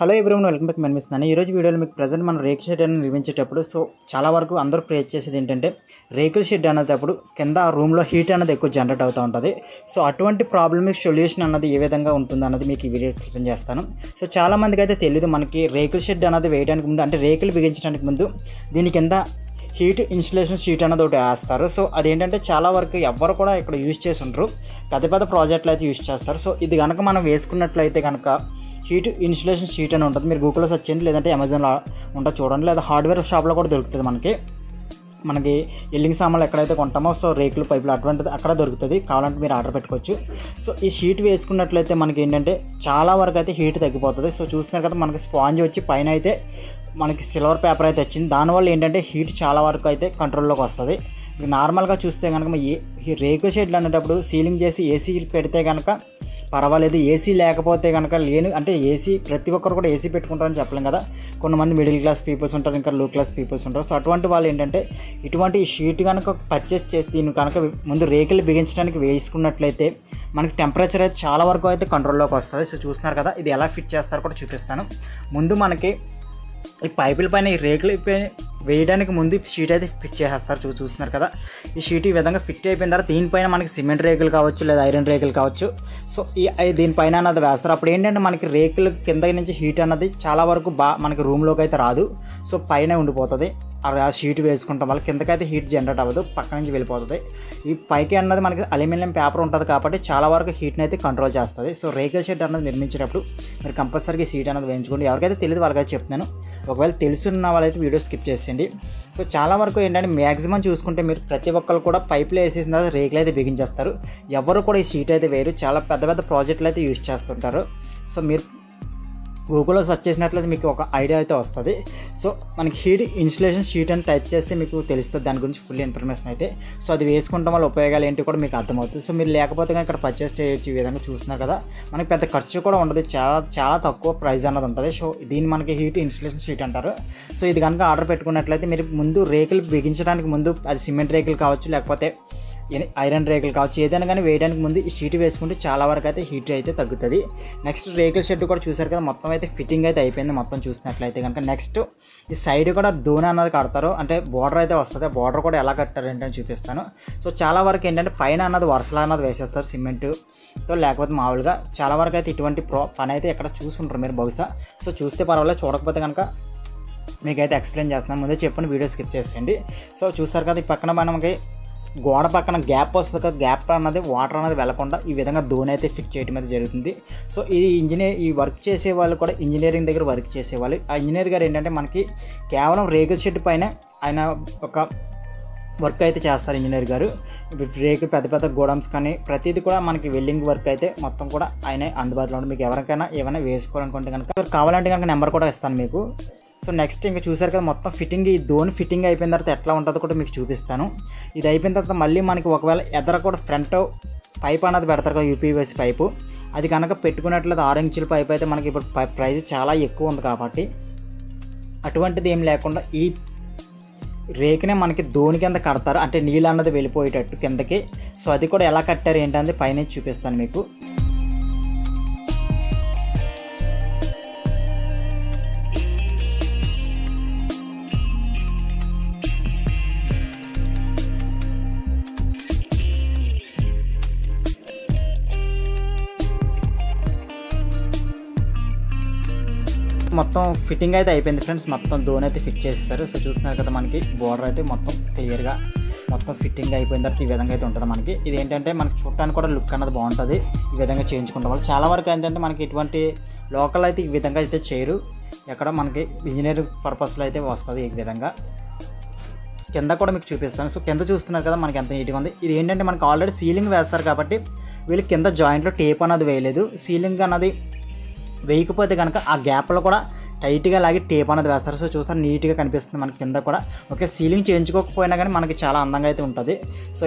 Hello everyone, welcome back. నేను మిస్తున్నాను. ఈరోజు వీడియోలో మీకు ప్రజెంట్ మనం రేకుల షెడ్ అని నిర్మించేటప్పుడు చాలా వరకు అందరూ ప్రేర్ చేసేది ఏంటంటే, రేకుల షెడ్ అనేటప్పుడు కింద రూమ్లో హీట్ అనేది ఎక్కువ జనరేట్ అవుతూ ఉంటుంది. అటువంటి ప్రాబ్లమ్కి సొల్యూషన్ అన్నది ఏ విధంగా ఉంటుంది అన్నది మీకు ఈ వీడియో ఎక్స్ప్లెయిన్ చేస్తాను. చాలామందికి అయితే తెలియదు, మనకి రేకుల షెడ్ అనేది వేయడానికి ముందు, అంటే రేకులు బిగించడానికి ముందు దీని కింద హీట్ ఇన్సులేషన్ షీట్ అనేది ఒకటి వేస్తారు. అదేంటంటే చాలా వరకు ఎవరు కూడా ఇక్కడ యూజ్ చేసి ఉంటారు, పెద్ద పెద్ద ప్రాజెక్టులు అయితే యూజ్ చేస్తారు. ఇది కనుక మనం వేసుకున్నట్లయితే కనుక హీట్ ఇన్సులేషన్ షీట్ అని ఉంటుంది. మీరు గూగుల్లో సెర్చ్ చేయండి, లేదంటే అమెజాన్లో ఉంటుంది చూడండి, లేదా హార్డ్వేర్ షాప్లో కూడా దొరుకుతుంది. మనకి ఎల్లింగ్ సామాన్లు ఎక్కడైతే కొంటామో రేకులు పైపులు అటువంటిది అక్కడ దొరుకుతుంది. కావాలంటే మీరు ఆర్డర్ పెట్టుకోవచ్చు. ఈ షీట్ వేసుకున్నట్లయితే మనకి ఏంటంటే చాలా వరకు అయితే హీట్ తగ్గిపోతుంది. చూస్తున్నారు కదా, మనకి స్పాంజ్ వచ్చి పైన అయితే మనకి సిల్వర్ పేపర్ అయితే వచ్చింది. దానివల్ల ఏంటంటే హీట్ చాలా వరకు అయితే కంట్రోల్లోకి వస్తుంది. నార్మల్గా చూస్తే కనుక ఈ రేకుల షెడ్లు అనేటప్పుడు సీలింగ్ చేసి ఏసీ పెడితే కనుక పర్వాలేదు. ఏసీ లేకపోతే కనుక అంటే ఏసీ ప్రతి ఒక్కరు కూడా ఏసీ పెట్టుకుంటారని చెప్పలేం కదా. కొంతమంది మిడిల్ క్లాస్ పీపుల్స్ ఉంటారు, ఇంకా లో క్లాస్ పీపుల్స్ ఉంటారు. అటువంటి వాళ్ళు ఏంటంటే ఇటువంటి షీట్ కనుక పర్చేస్ చేసి దీన్ని కనుక ముందు రేకులు బిగించడానికి వేసుకున్నట్లయితే మనకి టెంపరేచర్ అయితే చాలా వరకు అయితే కంట్రోల్లోకి వస్తుంది. చూస్తున్నారు కదా, ఇది ఎలా ఫిట్ చేస్తారో కూడా చూపిస్తాను. ముందు మనకి ఈ పైపుల పైన ఈ రేకులు వేయడానికి ముందు షీట్ అయితే ఫిట్ చేసేస్తారు. చూస్తున్నారు కదా, ఈ షీట్ ఈ విధంగా ఫిట్ అయిపోయిన తర్వాత దీనిపైన మనకి సిమెంట్ రేకులు కావచ్చు, లేదా ఐరన్ రేకులు కావచ్చు. ఈ దీనిపైన అన్నది వేస్తారు. అప్పుడు ఏంటంటే మనకి రేకులు కింద నుంచి హీట్ అన్నది చాలా వరకు మనకి రూమ్లోకి అయితే రాదు. పైన ఉండిపోతుంది. ఆ షీట్ వేసుకుంటాం వల్ల కిందకైతే హీట్ జనరేట్ అవ్వదు, పక్క నుంచి వెళ్ళిపోతుంది. ఈ పైకి అన్నది మనకి అల్యూమినియం పేపర్ ఉంటుంది కాబట్టి చాలా వరకు హీట్ని అయితే కంట్రోల్ చేస్తుంది. రేకుల షెడ్ అన్నది నిర్మించేటప్పుడు మీరు కంపల్సరీగా షీట్ అనేది వేయించుకోండి. ఎవరికైతే తెలియదు వాళ్ళకైతే చెప్తున్నాను, ఒకవేళ తెలుసున్న వాళ్ళైతే వీడియో స్కిప్ చేసేయండి. చాలా వరకు ఏంటంటే మ్యాక్సిమం చూసుకుంటే మీరు ప్రతి ఒక్కరు కూడా పైపులు వేసేసిన తర్వాత రేకులు అయితే బిగించేస్తారు. ఎవరు కూడా ఈ షీట్ అయితే వేయరు. చాలా పెద్ద పెద్ద ప్రాజెక్టులు అయితే యూజ్ చేస్తుంటారు. మీరు గూగుల్లో సెర్చ్ చేసినట్లయితే మీకు ఒక ఐడియా అయితే వస్తుంది. మనకి హీట్ ఇన్సులేషన్ షీట్ అని టైప్ చేస్తే మీకు తెలుస్తుంది. దాని గురించి ఫుల్ ఇన్ఫర్మేషన్ అయితే అది వేసుకుంటాం వల్ల ఉపయోగాలు ఏంటి కూడా మీకు అర్థమవుతుంది. మీరు లేకపోతే కానీ ఇక్కడ పర్చేస్ చేయొచ్చు. ఈ విధంగా చూస్తున్నారు కదా, మనకి పెద్ద ఖర్చు కూడా ఉండదు. చాలా చాలా తక్కువ ప్రైస్ అన్నది ఉంటుంది. దీన్ని మనకి హీట్ ఇన్సులేషన్ షీట్ అంటారు. ఇది కనుక ఆర్డర్ పెట్టుకున్నట్లయితే మీరు ముందు రేకులు బిగించడానికి ముందు, అది సిమెంట్ రేకులు కావచ్చు, లేకపోతే ఐరన్ రేకులు కావచ్చు, ఏదైనా కానీ వేయడానికి ముందు ఈ షీట్ వేసుకుంటే చాలా వరకు అయితే హీట్ అయితే తగ్గుతుంది. నెక్స్ట్ రేకుల షెడ్ కూడా చూసారు కదా, మొత్తం అయితే ఫిట్టింగ్ అయితే అయిపోయింది. మొత్తం చూసినట్లయితే కనుక నెక్స్ట్ ఈ సైడ్ కూడా దూన అన్నది కడతారు, అంటే బార్డర్ అయితే వస్తుంది. బార్డర్ కూడా ఎలా కట్టారు ఏంటని చూపిస్తాను. చాలా వరకు ఏంటంటే పైన అన్నది వరుసలా అన్నది వేసేస్తారు సిమెంట్తో, లేకపోతే మామూలుగా. చాలా వరకు అయితే ఇటువంటి పని అయితే ఎక్కడ చూసుంటారు మీరు బహుశా. చూస్తే పర్వాలేదు, చూడకపోతే కనుక మీకైతే ఎక్స్ప్లెయిన్ చేస్తున్నాను. ముందే చెప్పిన వీడియో స్కిప్ చేసేయండి. చూసారు కదా, ఈ పక్కన మనకి గోడ పక్కన గ్యాప్ వస్తుంది కదా, గ్యాప్ అన్నది వాటర్ అనేది వెళ్లకుండా ఈ విధంగా దోని అయితే ఫిట్ చేయడం అయితే జరుగుతుంది. ఈ ఈ వర్క్ చేసే వాళ్ళు కూడా ఇంజనీరింగ్ దగ్గర వర్క్ చేసేవాళ్ళు. ఆ ఇంజనీర్ గారు ఏంటంటే మనకి కేవలం రేకుల షెడ్ పైన ఆయన ఒక వర్క్ అయితే చేస్తారు ఇంజనీర్ గారు. రేకులు పెద్ద పెద్ద గోడౌన్స్ కానీ ప్రతిదీ కూడా మనకి వెల్డింగ్ వర్క్ అయితే మొత్తం కూడా ఆయన అందుబాటులో ఉంటుంది. మీకు ఎవరికైనా ఏమైనా వేసుకోవాలనుకుంటే కనుక కావాలంటే కనుక నెంబర్ కూడా ఇస్తాను మీకు. నెక్స్ట్ ఇంకా చూసారు కదా, మొత్తం ఫిట్టింగ్ ఈ దోన్ ఫిట్టింగ్ అయిపోయిన తర్వాత ఎట్లా ఉంటుందో కూడా మీకు చూపిస్తాను. ఇది అయిపోయిన తర్వాత మళ్ళీ మనకి ఒకవేళ ఎదర కూడా ఫ్రంట్ పైప్ అన్నది పెడతారు కదా, యూపీవీసీ పైపు. అది కనుక పెట్టుకున్నట్లయితే 6 ఇంచుల పైప్ అయితే మనకి ఇప్పుడు ప్రైస్ చాలా ఎక్కువ ఉంది కాబట్టి అటువంటిది ఏం లేకుండా ఈ రేకునే మనకి దోని కింద కడతారు, అంటే నీళ్ళు అన్నది వెళ్ళిపోయేటట్టు కిందకి. అది కూడా ఎలా కట్టారు ఏంటనేది పైన చూపిస్తాను మీకు. మొత్తం ఫిట్టింగ్ అయితే అయిపోయింది ఫ్రెండ్స్. మొత్తం దోన్ అయితే ఫిట్ చేసేస్తారు. చూస్తున్నారు కదా, మనకి బోర్డర్ అయితే మొత్తం క్లియర్గా మొత్తం ఫిట్టింగ్ అయిపోయిన తర్వాత ఈ విధంగా అయితే ఉంటుంది. మనకి ఇది ఏంటంటే మనకి చూడటానికి కూడా లుక్ అన్నది బాగుంటుంది. ఈ విధంగా చేయించుకుంటాం వాళ్ళు. చాలా వరకు ఏంటంటే మనకి ఇటువంటి లోకల్ అయితే ఈ విధంగా అయితే చేయరు. ఎక్కడ మనకి ఇంజనీరింగ్ పర్పస్లో అయితే వస్తుంది ఈ విధంగా. కింద కూడా మీకు చూపిస్తాను. కింద చూస్తున్నారు కదా మనకి ఎంత నీట్గా ఉంది. ఇది ఏంటంటే మనకి ఆల్రెడీ సీలింగ్ వేస్తారు కాబట్టి వీళ్ళు కింద జాయింట్లో టేప్ అన్నది వేయలేదు. సీలింగ్ అన్నది వేయకపోతే కనుక ఆ గ్యాప్లో కూడా టైట్గా లాగి టేప్ అనేది వేస్తారు. చూస్తారు నీట్గా కనిపిస్తుంది మనకి కింద కూడా. ఓకే, సీలింగ్ చేయించుకోకపోయినా కానీ మనకి చాలా అందంగా అయితే ఉంటుంది.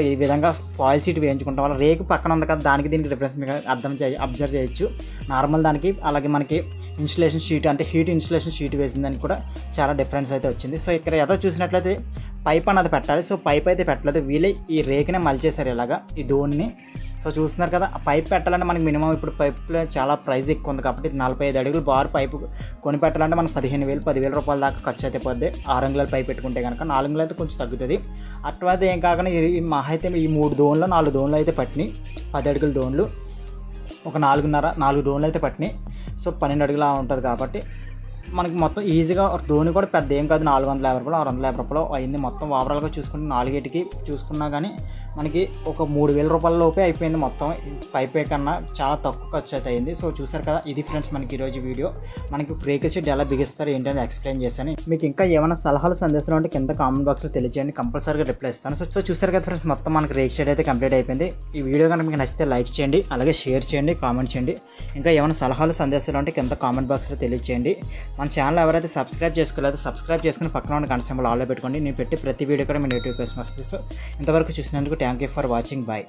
ఈ విధంగా పాయిల్ షీట్ వేయించుకుంటాం వల్ల రేకు పక్కన ఉంది కదా, దానికి దీనికి డిఫరెన్స్ మీకు అబ్జర్వ్ చేయొచ్చు. నార్మల్ దానికి అలాగే మనకి ఇన్సులేషన్ షీట్, అంటే హీట్ ఇన్సులేషన్ షీట్ వేసిన దానికి కూడా చాలా డిఫరెన్స్ అయితే వచ్చింది. ఇక్కడ ఏదో చూసినట్లయితే పైప్ అన్నది పెట్టాలి. పైప్ అయితే పెట్టలేదు, వీళ్ళే ఈ రేకునే మలిచేశారు ఇలాగా ఈ దోన్ని. సో చూస్తున్నారు కదా ఆ పైప్ పెట్టాలంటే మనకి మినిమం ఇప్పుడు పైప్లో చాలా ప్రైస్ ఎక్కువ ఉంది కాబట్టి 45 అడుగులు బార్ పైపు కొని పెట్టాలంటే మనకు 15,000-10,000 రూపాయల దాకా ఖర్చు అయితే పోద్ది. 6 అంగుళాలు పైపు పెట్టుకుంటే కనుక 4 అంగుళాలు అయితే కొంచెం తగ్గుతుంది. అటువాత ఏం కాకుండా మహా అయితే ఈ 3 దోన్లు 4 దోన్లు అయితే పట్టినాయి. 10 అడుగుల దోన్లు ఒక 4.5 4 దోన్లు అయితే పట్టినాయి. సో 12 అడుగులా ఉంటుంది కాబట్టి మనకి మొత్తం ఈజీగా ధోని కూడా పెద్ద ఏం కాదు, 450 రూపాయలు 650 రూపాయలు అయింది. మొత్తం ఓవరాల్గా చూసుకుంటే 4టికి చూసుకున్నా కానీ మనకి ఒక 3,000 రూపాయల లోపే అయిపోయింది. మొత్తం పైపే కన్నా చాలా తక్కువ ఖర్చు అయితే అయింది. సో చూసారు కదా, ఇది ఫ్రెండ్స్ మనకి ఈరోజు వీడియో. మనకి రేకుల షెడ్ ఎలా బిగిస్తారు ఏంటని ఎక్స్ప్లెయిన్ చేశాను. మీకు ఇంకా ఏమైనా సలహాలు సందేశాలు ఉంటే కింద కామెంట్ బాక్స్లో తెలియజేయండి, కంపల్సరీగా రిప్లై ఇస్తాను. సో చూసారు కదా ఫ్రెండ్స్, మొత్తం మనకి రేకుల షెడ్ అయితే కంప్లీట్ అయిపోయింది. ఈ వీడియో కనుక మీకు నచ్చితే లైక్ చేయండి, అలాగే షేర్ చేయండి, కామెంట్ చేయండి. ఇంకా ఏమైనా సలహాలు సందేశాలు ఉంటే కింద కామెంట్ బాక్స్లో తెలియజేయండి. మన ఛానల్ ఎవరైతే సబ్స్క్రైబ్ చేసుకోలేదో సబ్స్క్రైబ్ చేసుకుని పక్కన ఉన్న గంట సింబల్ ఆన్లో పెట్టుకోండి. నేను పెట్టి ప్రతి వీడియో కూడా మీ నోటిఫికేషన్ వస్తుంది. సో ఇంతవరకు చూసినందుకు thank you for watching. Bye.